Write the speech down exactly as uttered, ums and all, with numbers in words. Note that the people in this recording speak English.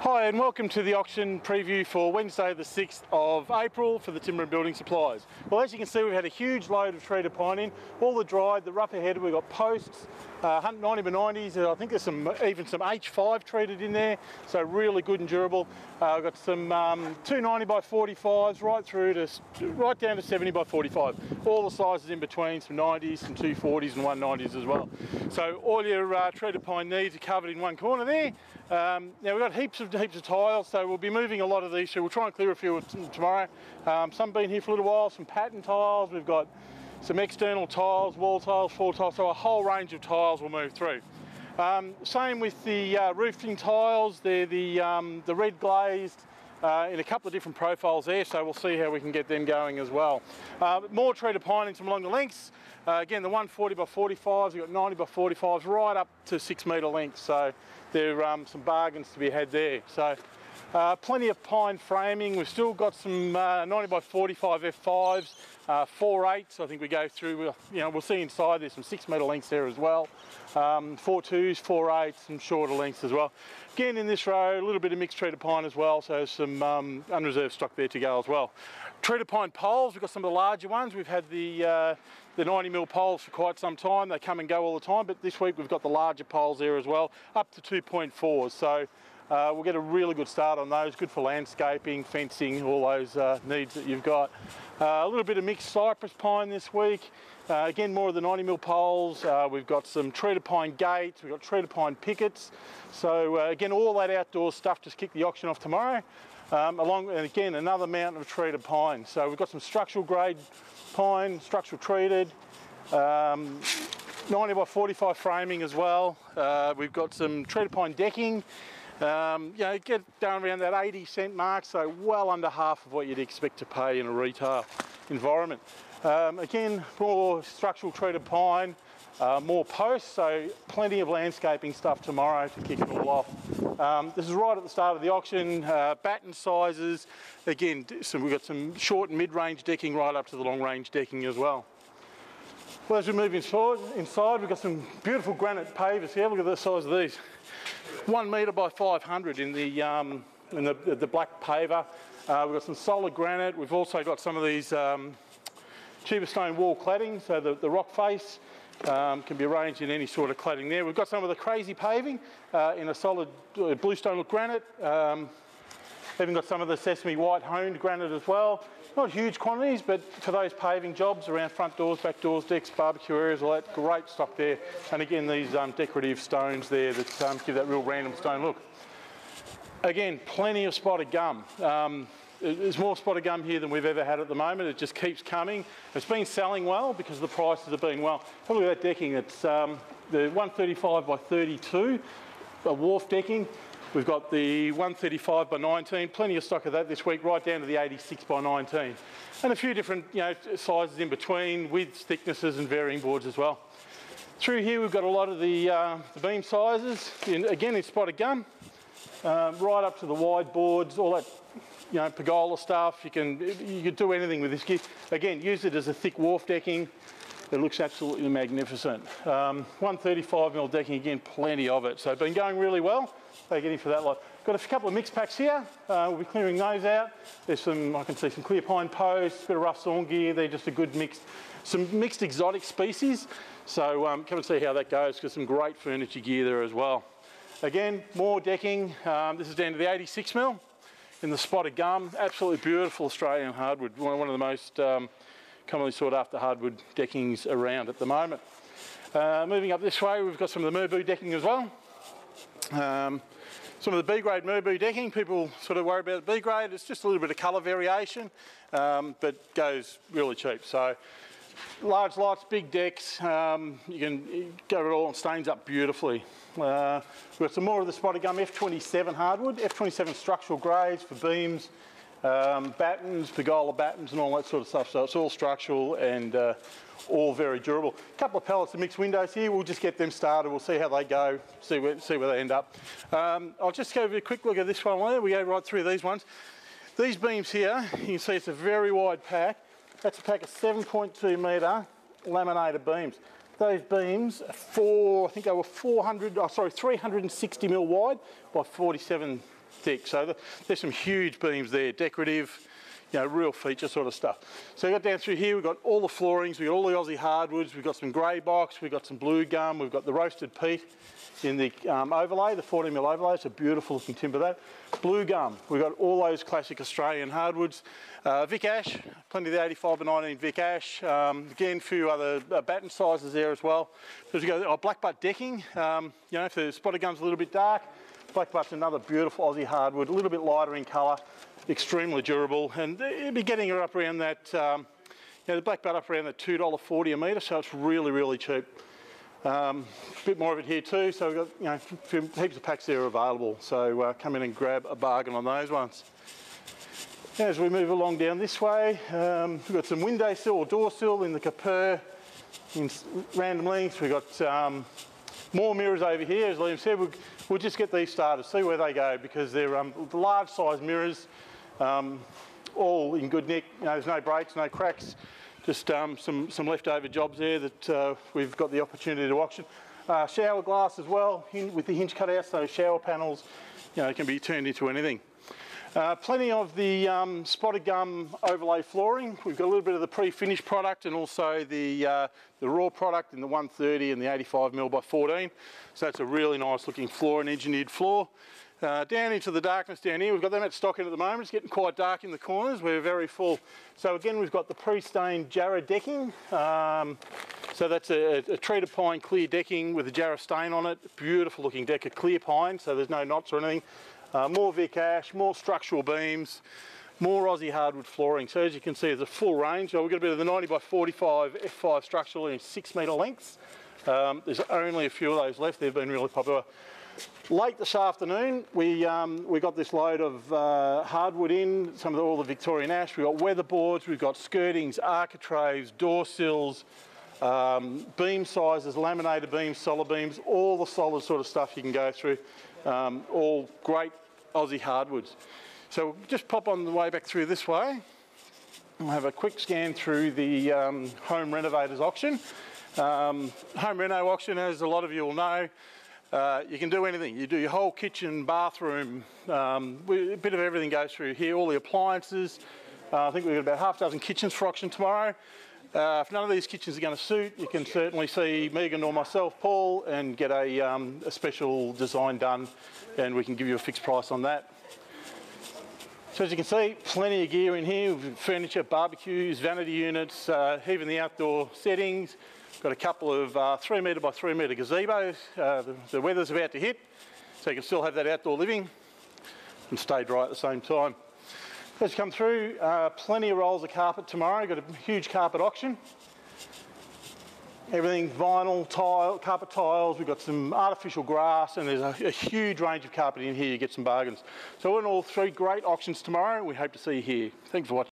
Hi and welcome to the auction preview for Wednesday the sixth of April for the timber and building supplies. Well, as you can see, we've had a huge load of treated pine in, all the dried, the rougher headed, we've got posts, uh, ninety by nineties, and I think there's some even some H five treated in there, so really good and durable. Uh, we've got some um, two ninety by forty-fives right through to, right down to seventy by forty-five, all the sizes in between, some nineties, some two forties and one nineties as well. So all your uh, treated pine needs are covered in one corner there. Um, now we've got heaps of heaps of tiles, so we'll be moving a lot of these, so we'll try and clear a few tomorrow. Um, some been here for a little while, some pattern tiles, we've got some external tiles, wall tiles, floor tiles, so a whole range of tiles will move through. Um, same with the uh, roofing tiles, they're the, um, the red glazed uh, in a couple of different profiles there, so we'll see how we can get them going as well. Uh, more treated pine and some longer lengths. Uh, again, the one forty by forty-fives, we've got ninety by forty-fives right up to six metre length, so there are um, some bargains to be had there. So uh, plenty of pine framing. We've still got some uh, ninety by forty-five F fives, uh, four eights, I think we go through, we'll, you know, we'll see inside there's some six metre lengths there as well, um, four twos, four eights, some shorter lengths as well. Again, in this row, a little bit of mixed treated pine as well, so some um, unreserved stock there to go as well. Treated pine poles, we've got some of the larger ones. We've had the uh, the ninety mil poles for quite some time. They come and go all the time, but this week we've got the larger poles there as well, up to two point four. So uh, we'll get a really good start on those. Good for landscaping, fencing, all those uh, needs that you've got. Uh, a little bit of mixed cypress pine this week. Uh, again, more of the ninety mil poles. Uh, we've got some treated pine gates. We've got treated pine pickets. So uh, again, all that outdoor stuff, just kick the auction off tomorrow. Um, along, and again, another mountain of treated pine. So we've got some structural grade pine, structural treated, um, ninety by forty-five framing as well. Uh, we've got some treated pine decking. Um, you know, get down around that eighty cent mark, so well under half of what you'd expect to pay in a retail environment. Um, again, more structural treated pine, uh, more posts, so plenty of landscaping stuff tomorrow to kick it all off. Um, this is right at the start of the auction, uh, batten sizes, again, so we've got some short and mid-range decking right up to the long-range decking as well. Well, as we move inside, inside, we've got some beautiful granite pavers here. Look at the size of these. One metre by five hundred in the, um, in the, the black paver. Uh, we've got some solid granite. We've also got some of these um, cheaper stone wall cladding, so the, the rock face um, can be arranged in any sort of cladding there. We've got some of the crazy paving uh, in a solid bluestone look granite. Um, even got some of the sesame white honed granite as well. Not huge quantities, but for those paving jobs around front doors, back doors, decks, barbecue areas, all that, great stock there. And again, these um, decorative stones there that um, give that real random stone look. Again, plenty of spotted gum. Um, There's more spotted gum here than we've ever had at the moment. It just keeps coming. It's been selling well because the prices have been well. Have a look at that decking. It's um, the one thirty-five by thirty-two, a wharf decking. We've got the one thirty-five by nineteen. Plenty of stock of that this week, right down to the eighty-six by nineteen, and a few different, you know, sizes in between, widths, thicknesses, and varying boards as well. Through here, we've got a lot of the, uh, the beam sizes. In, again, in spotted gum, um, right up to the wide boards, all that. You know, pergola stuff, you can you could do anything with this gift. Again, use it as a thick wharf decking. It looks absolutely magnificent. Um, one thirty-five mil decking, again, plenty of it. So been going really well. They're getting for that lot. Got a couple of mixed packs here. Uh, we'll be clearing those out. There's some, I can see some clear pine posts, a bit of rough sawn gear. They're just a good mix, some mixed exotic species. So um, come and see how that goes. Got some great furniture gear there as well. Again, more decking. Um, this is down to the eighty-six mil. In the spotted gum, absolutely beautiful Australian hardwood, one of the most um, commonly sought after hardwood deckings around at the moment. Uh, moving up this way, we've got some of the Merbau decking as well. Um, some of the B-grade Merbau decking, people sort of worry about B-grade, it's just a little bit of colour variation, um, but goes really cheap. So large lights, big decks, um, you can go it all and stains up beautifully. Uh, we've got some more of the spotted gum F twenty-seven hardwood, F twenty-seven structural grades for beams, um, battens, pergola battens and all that sort of stuff. So it's all structural and uh, all very durable. A couple of pallets of mixed windows here. We'll just get them started. We'll see how they go, see where, see where they end up. Um, I'll just go a quick look at this one there. We go right through these ones. These beams here, you can see it's a very wide pack. That's a pack of seven point two metre laminated beams. Those beams are four, I think they were four hundred, oh sorry, three hundred sixty mil wide by forty-seven thick. So the, there's some huge beams there, decorative, you know, real feature sort of stuff. So we got down through here, we've got all the floorings, we've got all the Aussie hardwoods, we've got some grey box, we've got some blue gum, we've got the roasted peat in the um, overlay, the fourteen mil overlay. It's a beautiful looking timber that. Blue gum, we've got all those classic Australian hardwoods. Uh, Vic Ash, plenty of the eighty-five by nineteen Vic Ash. Um, again, a few other uh, batten sizes there as well. So as we go, oh, Blackbutt decking, um, you know, if the spotted gum's a little bit dark, Blackbutt's another beautiful Aussie hardwood, a little bit lighter in colour, extremely durable, and it'd be getting her up around that, um, you know, the Blackbutt up around that two dollars forty a metre, so it's really, really cheap. Um, a bit more of it here too, so we've got, you know, few, heaps of packs there available, so uh, come in and grab a bargain on those ones. As we move along down this way, um, we've got some window sill or door sill in the Kapur in random lengths. We've got um, more mirrors over here. As Liam said, we'll, we'll just get these started, see where they go, because they're um, large size mirrors, um, all in good nick. You know, there's no breaks, no cracks. Just um, some, some leftover jobs there that uh, we've got the opportunity to auction. Uh, shower glass as well, with the hinge cutouts, so shower panels, you know, can be turned into anything. Uh, plenty of the um, spotted gum overlay flooring. We've got a little bit of the pre-finished product and also the, uh, the raw product in the one thirty and the eighty-five mil by fourteen. So that's a really nice looking floor, an engineered floor. Uh, down into the darkness down here, we've got them at stock in at the moment. It's getting quite dark in the corners, we're very full. So again, we've got the pre-stained Jarrah decking. Um, so that's a, a treated pine clear decking with a Jarrah stain on it. Beautiful looking deck of clear pine, so there's no knots or anything. Uh, more Vic Ash, more structural beams, more Aussie hardwood flooring. So as you can see, there's a full range. So we've got a bit of the ninety by forty-five F five structural in six metre lengths. Um, there's only a few of those left, they've been really popular. Late this afternoon, we, um, we got this load of uh, hardwood in, some of the, all the Victorian ash. We've got weatherboards, we've got skirtings, architraves, door sills, um, beam sizes, laminated beams, solid beams, all the solid sort of stuff you can go through. Um, all great Aussie hardwoods. So we'll just pop on the way back through this way. We'll have a quick scan through the um, Home Renovators auction. Um, home Reno auction, as a lot of you will know, Uh, you can do anything. You do your whole kitchen, bathroom, um, we, a bit of everything goes through here, all the appliances. Uh, I think we've got about half a dozen kitchens for auction tomorrow. Uh, if none of these kitchens are going to suit, you can certainly see Megan or myself, Paul, and get a, um, a special design done, and we can give you a fixed price on that. So as you can see, plenty of gear in here, furniture, barbecues, vanity units, uh, even the outdoor settings. Got a couple of uh, three metre by three metre gazebos. Uh, the, the weather's about to hit, so you can still have that outdoor living and stay dry at the same time. As you come through, uh, plenty of rolls of carpet tomorrow. Got a huge carpet auction. Everything vinyl, tile, carpet tiles. We've got some artificial grass, and there's a, a huge range of carpet in here. You get some bargains. So in all, three great auctions tomorrow. We hope to see you here. Thanks for watching.